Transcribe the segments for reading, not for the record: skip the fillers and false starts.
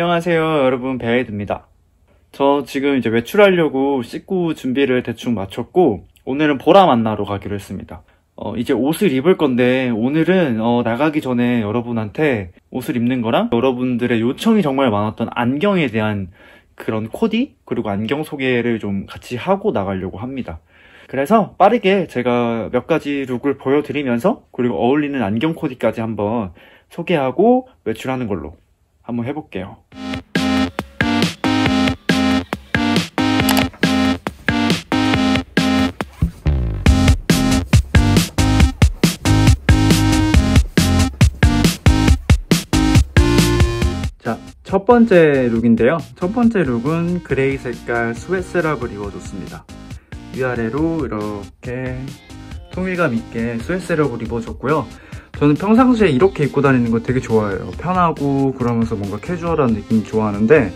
안녕하세요 여러분, 베아이드입니다. 저 지금 이제 외출하려고 씻고 준비를 대충 마쳤고, 오늘은 보라 만나러 가기로 했습니다. 이제 옷을 입을 건데, 오늘은 나가기 전에 여러분한테 옷을 입는 거랑 여러분들의 요청이 정말 많았던 안경에 대한 그런 코디? 그리고 안경 소개를 좀 같이 하고 나가려고 합니다. 그래서 빠르게 제가 몇 가지 룩을 보여드리면서, 그리고 어울리는 안경 코디까지 한번 소개하고 외출하는 걸로 한번 해볼게요. 자, 첫 번째 룩인데요. 첫 번째 룩은 그레이 색깔 스웨스럽을 입어줬습니다. 위아래로 이렇게 통일감 있게 스웨스럽을 입어줬고요. 저는 평상시에 이렇게 입고 다니는 거 되게 좋아해요. 편하고 그러면서 뭔가 캐주얼한 느낌 좋아하는데,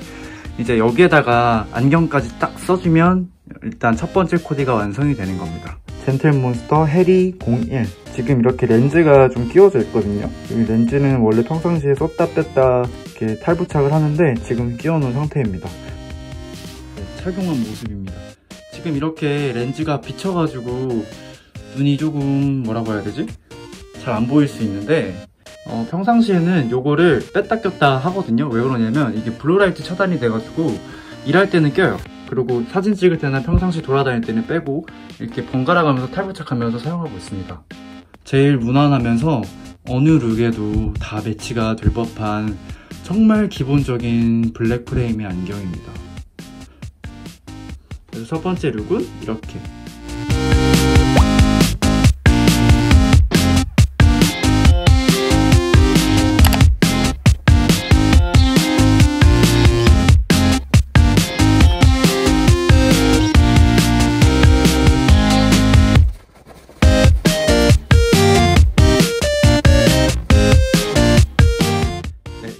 이제 여기에다가 안경까지 딱 써주면 일단 첫 번째 코디가 완성이 되는 겁니다. 젠틀 몬스터 해리 01. 지금 이렇게 렌즈가 좀 끼워져 있거든요. 이 렌즈는 원래 평상시에 썼다 뺐다 이렇게 탈부착을 하는데 지금 끼워놓은 상태입니다. 네, 착용한 모습입니다. 지금 이렇게 렌즈가 비쳐가지고 눈이 조금 뭐라고 해야 되지? 잘 안 보일 수 있는데, 평상시에는 요거를 뺐다 꼈다 하거든요. 왜 그러냐면 이게 블루라이트 차단이 돼가지고 일할 때는 껴요. 그리고 사진 찍을 때나 평상시 돌아다닐 때는 빼고 이렇게 번갈아가면서 탈부착하면서 사용하고 있습니다. 제일 무난하면서 어느 룩에도 다 매치가 될 법한 정말 기본적인 블랙 프레임의 안경입니다. 그래서 첫 번째 룩은 이렇게.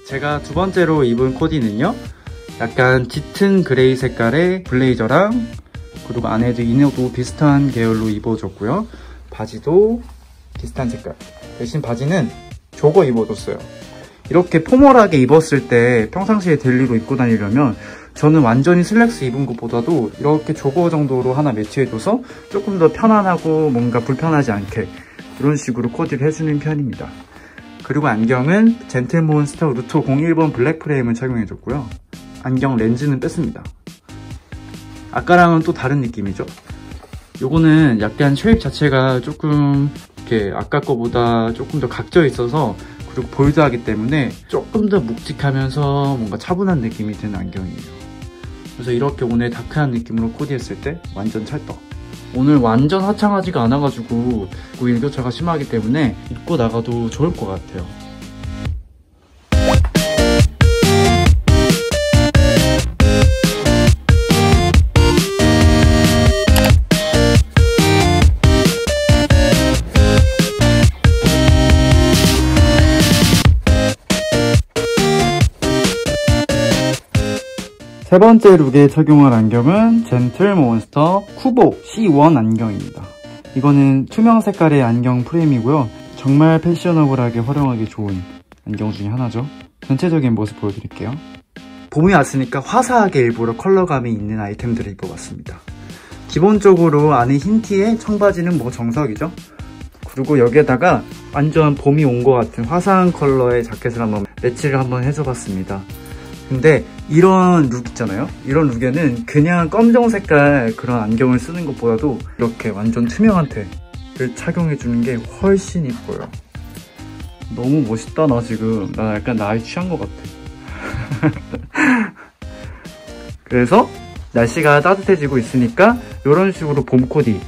제가 두 번째로 입은 코디는요, 약간 짙은 그레이 색깔의 블레이저랑, 그리고 안에도 이너도 비슷한 계열로 입어줬고요. 바지도 비슷한 색깔. 대신 바지는 조거 입어줬어요. 이렇게 포멀하게 입었을 때 평상시에 데일리로 입고 다니려면 저는 완전히 슬랙스 입은 것보다도 이렇게 조거 정도로 하나 매치해줘서 조금 더 편안하고 뭔가 불편하지 않게 이런 식으로 코디를 해주는 편입니다. 그리고 안경은 젠틀 몬스터 루토 01번 블랙 프레임을 착용해줬고요. 안경 렌즈는 뺐습니다. 아까랑은 또 다른 느낌이죠. 요거는 약간 쉐입 자체가 조금 이렇게 아까 거보다 조금 더 각져 있어서, 그리고 볼드하기 때문에 조금 더 묵직하면서 뭔가 차분한 느낌이 드는 안경이에요. 그래서 이렇게 오늘 다크한 느낌으로 코디했을 때 완전 찰떡. 오늘 완전 화창하지가 않아가지고 일교차가 심하기 때문에 입고 나가도 좋을 것 같아요. 세 번째 룩에 착용할 안경은 젠틀 몬스터 쿠보 C1 안경입니다. 이거는 투명 색깔의 안경 프레임이고요. 정말 패셔너블하게 활용하기 좋은 안경 중에 하나죠. 전체적인 모습 보여드릴게요. 봄이 왔으니까 화사하게 일부러 컬러감이 있는 아이템들을 입어봤습니다. 기본적으로 안에 흰 티에 청바지는 뭐 정석이죠. 그리고 여기에다가 완전 봄이 온 것 같은 화사한 컬러의 자켓을 한번 매치를 한번 해줘봤습니다. 근데 이런 룩 있잖아요. 이런 룩에는 그냥 검정 색깔 그런 안경을 쓰는 것보다도 이렇게 완전 투명한 테를 착용해주는 게 훨씬 이뻐요. 너무 멋있다. 나 지금 나 약간 나이 취한 것 같아. 그래서 날씨가 따뜻해지고 있으니까 이런 식으로 봄 코디,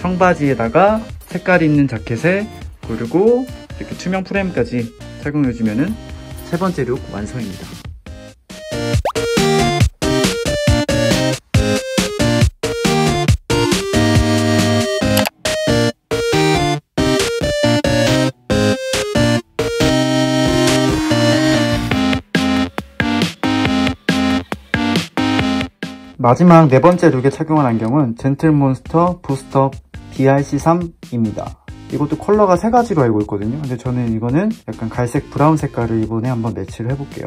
청바지에다가 색깔 있는 자켓에, 그리고 이렇게 투명 프레임까지 착용해주면은 세 번째 룩 완성입니다. 마지막 네 번째 룩에 착용한 안경은 젠틀 몬스터 부스터 BRC3입니다. 이것도 컬러가 세 가지로 알고 있거든요. 근데 저는 이거는 약간 갈색 브라운 색깔을 이번에 한번 매치를 해볼게요.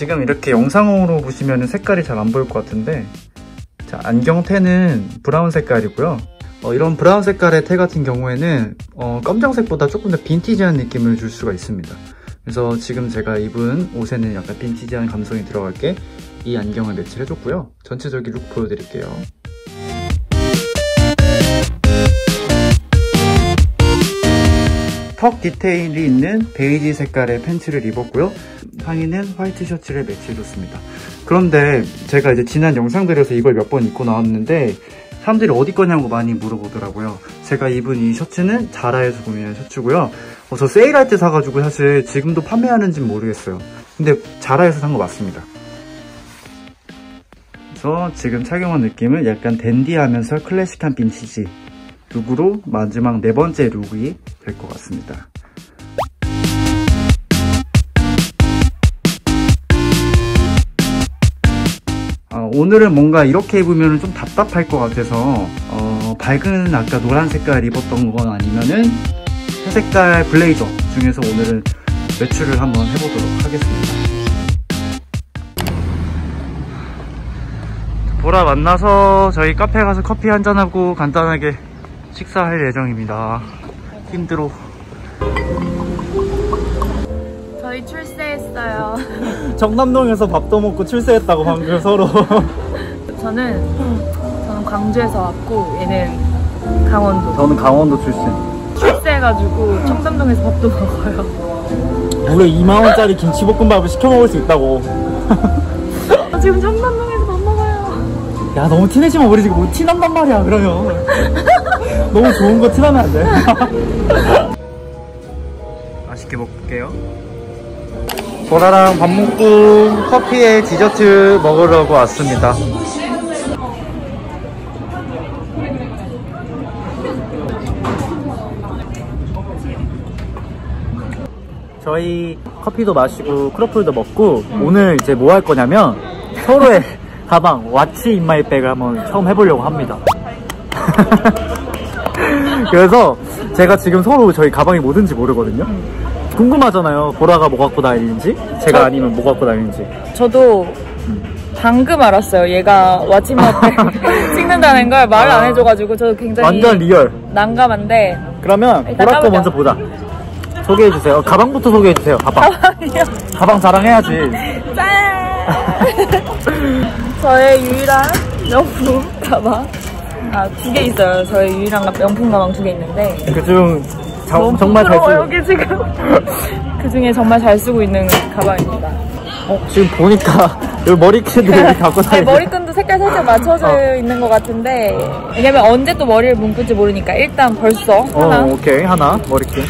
지금 이렇게 영상으로 보시면 색깔이 잘 안 보일 것 같은데, 자, 안경테는 브라운 색깔이고요. 이런 브라운 색깔의 테 같은 경우에는 검정색보다 조금 더 빈티지한 느낌을 줄 수가 있습니다. 그래서 지금 제가 입은 옷에는 약간 빈티지한 감성이 들어갈게 이 안경을 매치해줬고요. 전체적인 룩 보여드릴게요. 턱 디테일이 있는 베이지 색깔의 팬츠를 입었고요. 상의는 화이트 셔츠를 매치해줬습니다. 그런데 제가 이제 지난 영상들에서 이걸 몇 번 입고 나왔는데 사람들이 어디 거냐고 많이 물어보더라고요. 제가 입은 이 셔츠는 자라에서 구매한 셔츠고요. 저 세일할 때 사가지고 사실 지금도 판매하는지는 모르겠어요. 근데 자라에서 산 거 맞습니다. 그래서 지금 착용한 느낌은 약간 댄디하면서 클래식한 빈티지 룩으로 마지막 네 번째 룩이 될 것 같습니다. 오늘은 뭔가 이렇게 입으면 좀 답답할 것 같아서 밝은 아까 노란 색깔 입었던 건 아니면은 회색깔 블레이저 중에서 오늘은 매출을 한번 해보도록 하겠습니다. 보라 만나서 저희 카페 가서 커피 한잔하고 간단하게 식사할 예정입니다. 힘들어. 저희 출세했어요. 정남동에서 밥도 먹고 출세했다고 방금 서로. 저는 광주에서 왔고 얘는 강원도. 저는 강원도 출신. 출세해가지고 청담동에서 밥도 먹어요. 무려 2만원짜리 김치볶음밥을 시켜 먹을 수 있다고. 지금 청담동에서 밥 먹어요. 야, 너무 티내지만 우리 지금 뭐 티난단 말이야 그러면. 너무 좋은 거 티나면 안 돼. 맛있게 먹을게요. 보라랑 밥 먹고 커피에 디저트 먹으려고 왔습니다. 저희 커피도 마시고 크로플도 먹고 오늘 이제 뭐 할 거냐면 서로의 가방 왓츠 인 마이 백을 한번 처음 해보려고 합니다. 그래서 제가 지금 서로 저희 가방이 뭐든지 모르거든요. 궁금하잖아요. 보라가 뭐 갖고 다니는지, 제가 아니면 뭐 갖고 다니는지. 저도 방금 알았어요. 얘가 왓츠인마이백 찍는다는 걸 말을 안 해줘가지고 저도 굉장히 완전 리얼 난감한데. 그러면 보라 거 먼저 보자. 소개해주세요. 가방부터 소개해주세요. 가방이요? 가방 자랑해야지. 짠. 저의 유일한 명품 가방. 두 개 있어요. 저의 유일한 명품 가방 두 개 있는데 그중 정말 잘 쓰고 여기 지금 그중에 정말 잘 쓰고 있는 가방입니다. 지금 보니까 여기 머리끈도 여기 갖고 다니는. 머리끈도 색깔 살짝 맞춰져 있는 것 같은데 왜냐면 언제 또 머리를 묶을지 모르니까 일단 벌써 하나. 오케이, 하나 머리끈.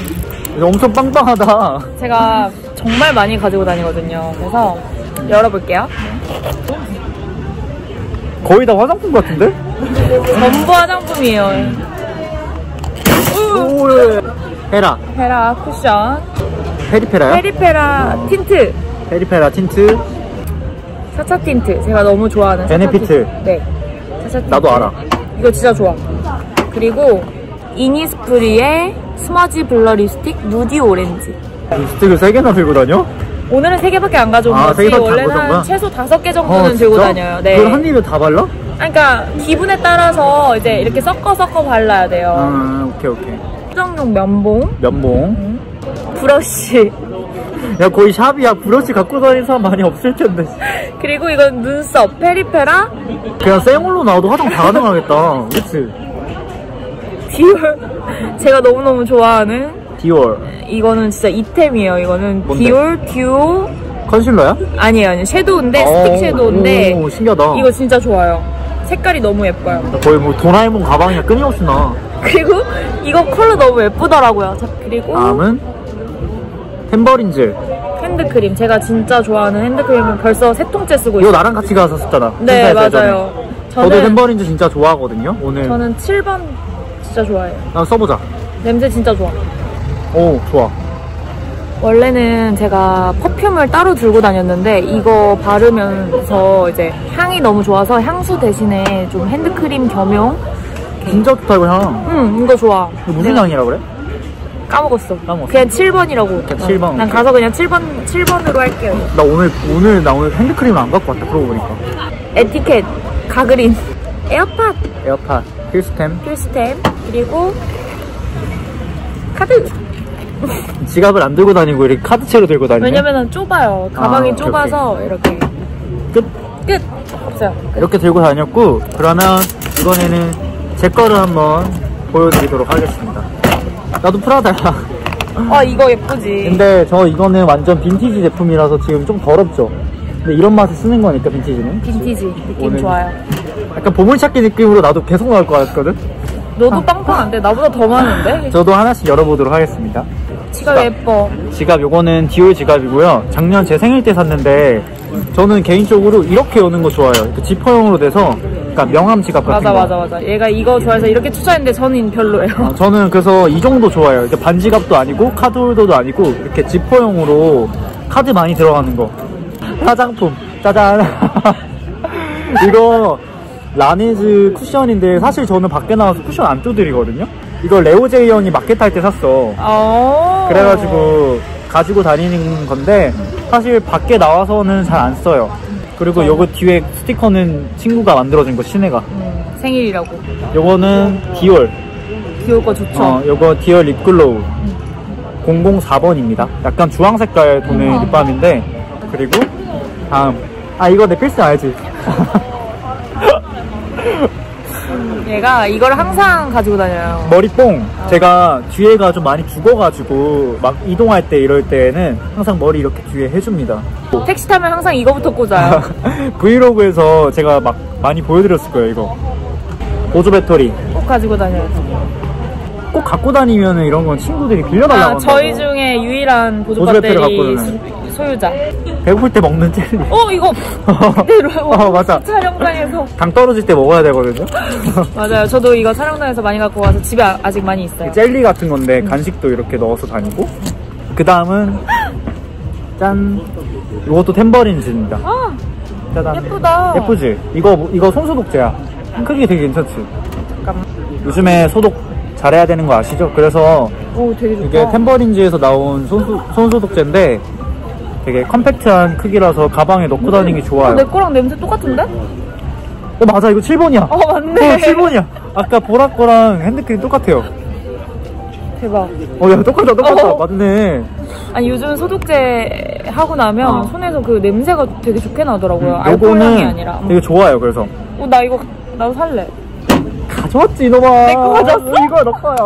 엄청 빵빵하다. 제가 정말 많이 가지고 다니거든요. 그래서 열어볼게요. 거의 다 화장품 같은데? 전부 화장품이에요. 헤라 쿠션. 페리페라요? 페리페라 틴트. 페리페라 틴트. 샤차 틴트. 제가 너무 좋아하는 베네피트. 네. 샤차 틴트. 나도 알아. 이거 진짜 좋아. 그리고 이니스프리의 스머지 블러 립스틱 누디 오렌지. 립스틱을 3개나 들고 다녀? 오늘은 3개밖에 안 가져온 거지. 원래는 한 최소 5개 정도는 들고 다녀요. 네. 그걸 한 입에 다 발라? 그러니까 기분에 따라서 이제 이렇게 섞어 발라야 돼요. 오케이. 수정용 면봉. 브러쉬. 야, 거의 샵이야. 브러쉬 갖고 다니는 사람 많이 없을 텐데. 그리고 이건 눈썹 페리페라. 그냥 생얼로 나와도 화장 다 가능하겠다. 그치? 디올. 제가 너무너무 좋아하는 디올. 이거는 진짜 이템이에요. 이거는 뭔데? 디올 듀오 컨실러야? 아니에요. 섀도우인데 스틱 섀도우인데. 오, 신기하다. 이거 진짜 좋아요. 색깔이 너무 예뻐요. 거의 뭐 도라에몽 가방이야. 끊임없이 나. 그리고 이거 컬러 너무 예쁘더라고요. 자, 그리고 다음은 탬버린즈 핸드크림. 제가 진짜 좋아하는 핸드크림은 벌써 3통째 쓰고 있어요. 이거 나랑 같이 가서 썼잖아. 네, 맞아요. 저도 탬버린즈 진짜 좋아하거든요. 오늘 저는 7번 진짜 좋아해요. 한번 써보자. 냄새 진짜 좋아. 오, 좋아. 원래는 제가 퍼퓸을 따로 들고 다녔는데 이거 바르면서 이제 향이 너무 좋아서 향수 대신에 좀 핸드크림 겸용. 진짜 좋다 이거 향. 응, 이거 좋아. 이거 무슨 향이라 그래? 까먹었어. 그냥 7번이라고. 그냥 7번. 난 가서 그냥 7번으로 할게요. 나 오늘 핸드크림 안 갖고 왔다. 그러고 보니까. 에티켓, 가그린, 에어팟, 필수템, 그리고 카드. 지갑을 안 들고 다니고 이렇게 카드채로 들고 다니네. 왜냐면은 좁아요. 가방이 좁아서 이렇게. 끝. 없어요. 끝. 이렇게 들고 다녔고, 그러면 이번에는 제 거를 한번 보여드리도록 하겠습니다. 나도 프라다야. 아, 이거 예쁘지. 근데 저 이거는 완전 빈티지 제품이라서 지금 좀 더럽죠. 근데 이런 맛에 쓰는 거니까 빈티지는. 빈티지 느낌 좋아요. 약간 보물찾기 느낌으로 나도 계속 나올 것 같거든. 너도 빵빵한데? 나보다 더 많은데? 저도 하나씩 열어보도록 하겠습니다. 지갑 예뻐. 지갑 요거는 디올 지갑이고요. 작년 제 생일 때 샀는데, 저는 개인적으로 이렇게 여는 거 좋아요. 그 지퍼형으로 돼서, 그러니까 명함 지갑 같은 거. 맞아. 얘가 이거 좋아해서 이렇게 추천했는데 저는 별로예요. 저는 그래서 이 정도 좋아요. 이렇게 반지갑도 아니고 카드홀더도 아니고 이렇게 지퍼형으로 카드 많이 들어가는 거. 화장품. 짜잔. 이거 라네즈 쿠션인데, 사실 저는 밖에 나와서 쿠션 안 두드리거든요. 이거 레오제이 형이 마켓 할 때 샀어. 그래가지고 가지고 다니는 건데, 사실 밖에 나와서는 잘 안 써요. 그리고 요거 뒤에 스티커는 친구가 만들어준 거, 시내가. 생일이라고. 요거는 디올. 디올 거 좋죠. 요거 디올 립글로우. 004번입니다 약간 주황 색깔 도는 립밤인데. 그리고 다음. 아, 이거 내 필수 알지? 얘가 이걸 항상 가지고 다녀요. 머리뽕. 제가 뒤에가 좀 많이 죽어가지고 막 이동할 때 이럴 때는 항상 머리 이렇게 뒤에 해줍니다. 택시 타면 항상 이거부터 꽂아요. 브이로그에서 제가 막 많이 보여드렸을 거예요. 이거 보조 배터리 꼭 가지고 다녀요. 꼭 갖고 다니면 이런 건 친구들이 빌려달라고. 저희 중에 유일한 보조 배터리 소유자. 배고플 때 먹는 젤리. 이거 그대로. 맞아. 촬영장에서 당 떨어질 때 먹어야 되거든요. 맞아요. 저도 이거 촬영장에서 많이 갖고 와서 집에 아직 많이 있어요. 젤리 같은 건데 간식도 이렇게 넣어서 다니고. 그 다음은 짠. 이것도 탬버린즈입니다. 짜잔. 예쁘다. 예쁘지? 이거 손소독제야. 크기 되게 괜찮지? 잠깐만. 요즘에 소독 잘해야 되는 거 아시죠? 그래서 되게 좋다. 이게 탬버린즈에서 나온 손소독제인데 되게 컴팩트한 크기라서 가방에 넣고 다니기 좋아요. 내 거랑 냄새 똑같은데? 맞아. 이거 7번이야. 맞네. 7번이야. 아까 보라 거랑 핸드크림 똑같아요. 대박. 야, 똑같다. 맞네. 아니, 요즘 소독제 하고 나면 손에서 그 냄새가 되게 좋게 나더라고요. 알코올 향이 아니라. 되게 좋아요. 그래서 나 이거 나도 살래. 가져왔지 이놈아. 내 거 가져왔어? 이거 너 거야.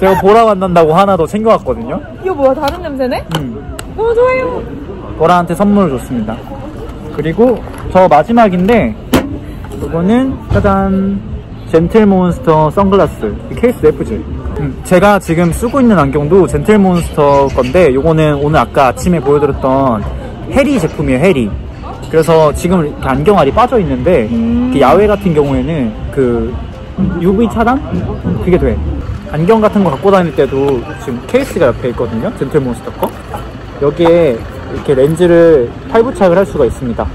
제가 보라 만난다고 하나 더 챙겨왔거든요. 이거 뭐야? 다른 냄새네? 너무 좋아요. 보라한테 선물을 줬습니다. 그리고 저 마지막인데, 이거는 짜잔, 젠틀 몬스터 선글라스. 이 케이스 예쁘지? 제가 지금 쓰고 있는 안경도 젠틀 몬스터 건데, 이거는 오늘 아까 아침에 보여드렸던 해리 제품이에요. 해리. 그래서 지금 이렇게 안경알이 빠져 있는데, 야외 같은 경우에는 그 UV 차단? 그게 돼. 안경 같은 거 갖고 다닐 때도 지금 케이스가 옆에 있거든요. 젠틀몬스터 거. 여기에 이렇게 렌즈를 탈부착을 할 수가 있습니다.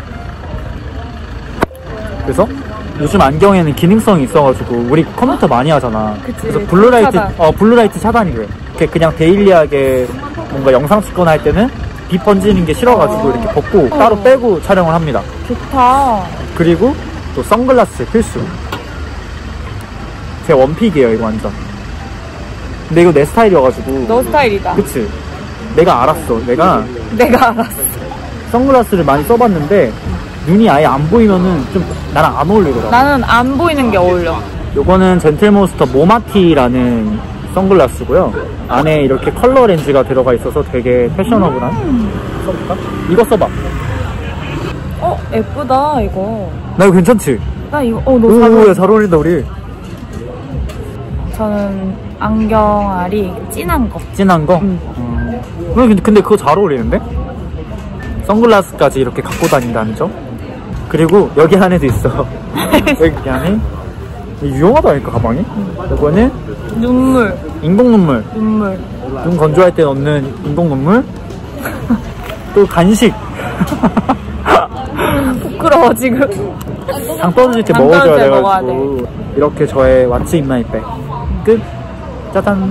그래서 요즘 안경에는 기능성이 있어가지고 우리 컴퓨터 많이 하잖아. 그래서 블루라이트 차단이 돼. 이렇게 그냥 데일리하게 뭔가 영상 찍거나 할 때는 비 번지는 게 싫어가지고 이렇게 벗고 따로 빼고 촬영을 합니다. 좋다. 그리고 또 선글라스 필수. 제 원픽이에요, 이거 완전. 근데 이거 내 스타일이어가지고. 너 스타일이다. 그치? 내가 알았어. 내가 알았어. 선글라스를 많이 써봤는데 눈이 아예 안 보이면은 좀 나랑 안 어울리더라고. 나는 안 보이는 게 어울려. 요거는 젠틀몬스터 모마티라는 선글라스고요. 안에 이렇게 컬러 렌즈가 들어가 있어서 되게 패셔너블한. 써볼까? 이거 써봐. 예쁘다 이거. 나 이거 괜찮지? 나 이거 너무 잘 어울려. 잘 어울린다 우리. 저는 안경알이 진한 거. 진한 거? 근데 그거 잘 어울리는데? 선글라스까지 이렇게 갖고 다닌다는 점. 그리고 여기 안에도 있어. 여기 안에. 유용하다니까 가방이. 이거는 눈물. 인공 눈물. 눈 건조할 때 넣는 인공 눈물. 또 간식. 부끄러워 지금. 당 떨어질 때 먹어줘야 돼가지고. 이렇게 저의 왓츠 인 마이 백 끝. 짜잔.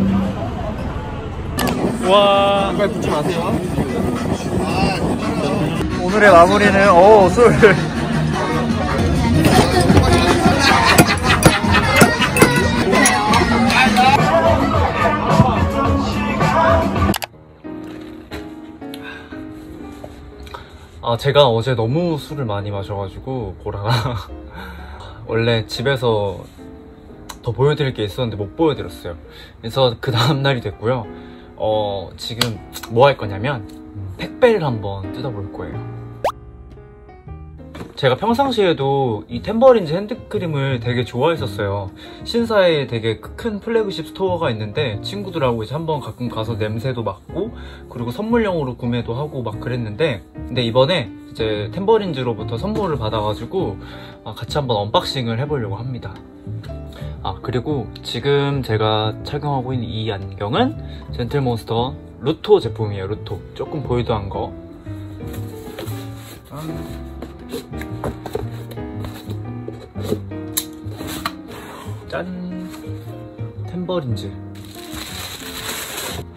와. 이발 붙지 마세요. 오늘의 마무리는 오 술. 아, 제가 어제 너무 술을 많이 마셔가지고 보라가 원래 집에서 더 보여드릴 게 있었는데 못 보여드렸어요. 그래서 그 다음날이 됐고요. 지금 뭐 할 거냐면 택배를 한번 뜯어볼 거예요. 제가 평상시에도 이 탬버린즈 핸드크림을 되게 좋아했었어요. 신사에 되게 큰 플래그십 스토어가 있는데 친구들하고 이제 한번 가끔 가서 냄새도 맡고 그리고 선물용으로 구매도 하고 막 그랬는데, 근데 이번에 이제 탬버린즈로부터 선물을 받아가지고 같이 한번 언박싱을 해보려고 합니다. 아, 그리고 지금 제가 착용하고 있는 이 안경은 젠틀몬스터 루토 제품이에요. 루토 조금 보이도한 거. 짠! 탬버린즈.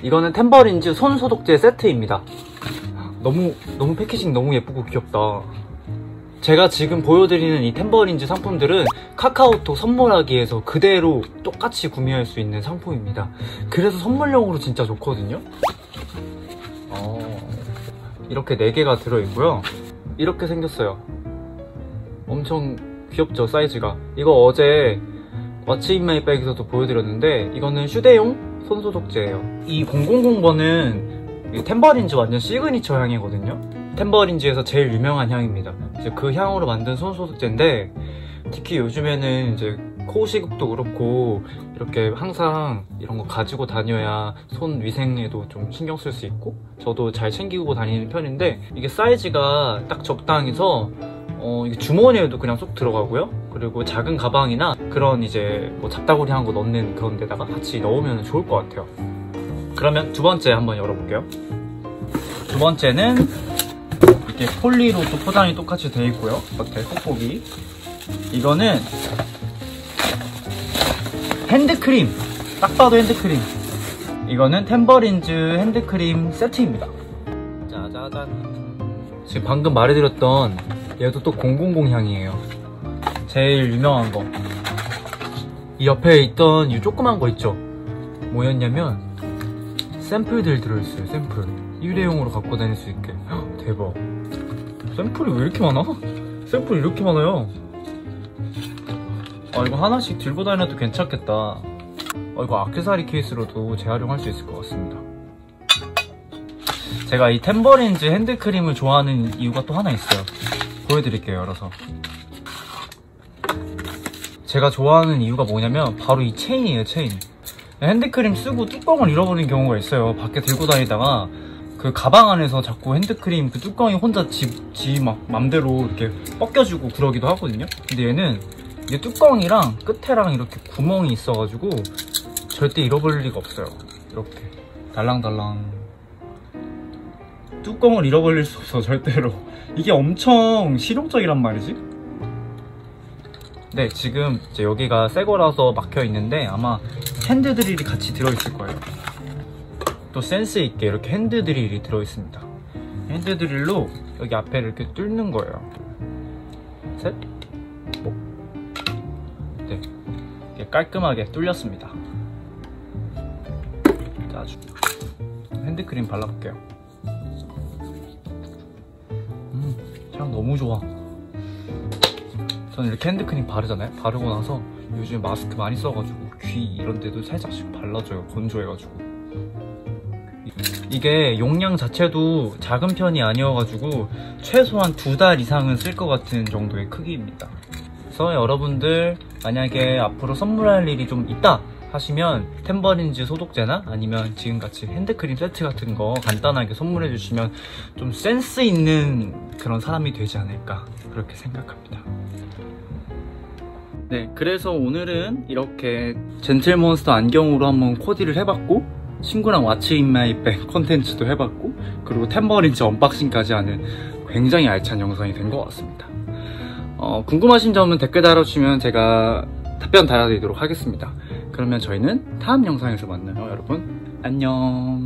이거는 탬버린즈 손 소독제 세트입니다. 너무 패키징 너무 예쁘고 귀엽다. 제가 지금 보여드리는 이 탬버린즈 상품들은 카카오톡 선물하기에서 그대로 똑같이 구매할 수 있는 상품입니다. 그래서 선물용으로 진짜 좋거든요. 이렇게 4개가 들어있고요. 이렇게 생겼어요. 엄청 귀엽죠, 사이즈가. 이거 어제 왓츠인마이백에서도 보여드렸는데 이거는 휴대용 손소독제예요. 이 000번은 탬버린즈 완전 시그니처 향이거든요. 탬버린즈에서 제일 유명한 향입니다. 이제 그 향으로 만든 손소독제인데, 특히 요즘에는 이제 코 시급도 그렇고 이렇게 항상 이런 거 가지고 다녀야 손 위생에도 좀 신경 쓸 수 있고, 저도 잘 챙기고 다니는 편인데 이게 사이즈가 딱 적당해서 이게 주머니에도 그냥 쏙 들어가고요. 그리고 작은 가방이나 그런 이제 뭐 잡다구리 한 거 넣는 그런 데다가 같이 넣으면 좋을 것 같아요. 그러면 두 번째 한번 열어볼게요. 두 번째는 이렇게 폴리로 또 포장이 똑같이 돼 있고요. 겉에 뽁뽁이. 이거는 핸드크림! 딱 봐도 핸드크림! 이거는 탬버린즈 핸드크림 세트입니다. 짜자잔! 지금 방금 말해드렸던 얘도 또 000 향이에요. 제일 유명한 거. 이 옆에 있던 이 조그만 거 있죠? 뭐였냐면 샘플들 들어있어요, 샘플. 일회용으로 갖고 다닐 수 있게. 헉, 대박. 샘플이 왜 이렇게 많아? 샘플이 이렇게 많아요. 아, 이거 하나씩 들고 다녀도 괜찮겠다. 이거 액세서리 케이스로도 재활용할 수 있을 것 같습니다. 제가 이 탬버린즈 핸드크림을 좋아하는 이유가 또 하나 있어요. 보여드릴게요, 열어서. 제가 좋아하는 이유가 뭐냐면 바로 이 체인이에요, 체인. 핸드크림 쓰고 뚜껑을 잃어버린 경우가 있어요. 밖에 들고 다니다가 그 가방 안에서 자꾸 핸드크림 그 뚜껑이 혼자 지 막 맘대로 이렇게 벗겨지고 그러기도 하거든요. 근데 얘는 이게 뚜껑이랑 끝에랑 이렇게 구멍이 있어가지고 절대 잃어버릴 리가 없어요. 이렇게 달랑달랑. 뚜껑을 잃어버릴 수 없어, 절대로. 이게 엄청 실용적이란 말이지? 네, 지금 이제 여기가 새 거라서 막혀 있는데 아마 핸드드릴이 같이 들어있을 거예요. 또 센스 있게 이렇게 핸드드릴이 들어있습니다. 핸드드릴로 여기 앞에 이렇게 뚫는 거예요. 셋. 네, 깔끔하게 뚫렸습니다. 자, 핸드크림 발라볼게요. 향 너무 좋아. 저는 이렇게 핸드크림 바르잖아요. 바르고 나서 요즘 마스크 많이 써가지고 귀 이런 데도 살짝씩 발라줘요. 건조해가지고. 이게 용량 자체도 작은 편이 아니어가지고 최소한 2달 이상은 쓸 것 같은 정도의 크기입니다. 그래서 여러분들 만약에 앞으로 선물할 일이 좀 있다 하시면 탬버린즈 소독제나 아니면 지금같이 핸드크림 세트 같은 거 간단하게 선물해 주시면 좀 센스 있는 그런 사람이 되지 않을까, 그렇게 생각합니다. 네, 그래서 오늘은 이렇게 젠틀몬스터 안경으로 한번 코디를 해봤고, 친구랑 왓츠인마이백 콘텐츠도 해봤고, 그리고 탬버린즈 언박싱까지 하는 굉장히 알찬 영상이 된 것 같습니다. 궁금하신 점은 댓글 달아주시면 제가 답변 달아드리도록 하겠습니다. 그러면 저희는 다음 영상에서 만나요, 여러분. 안녕.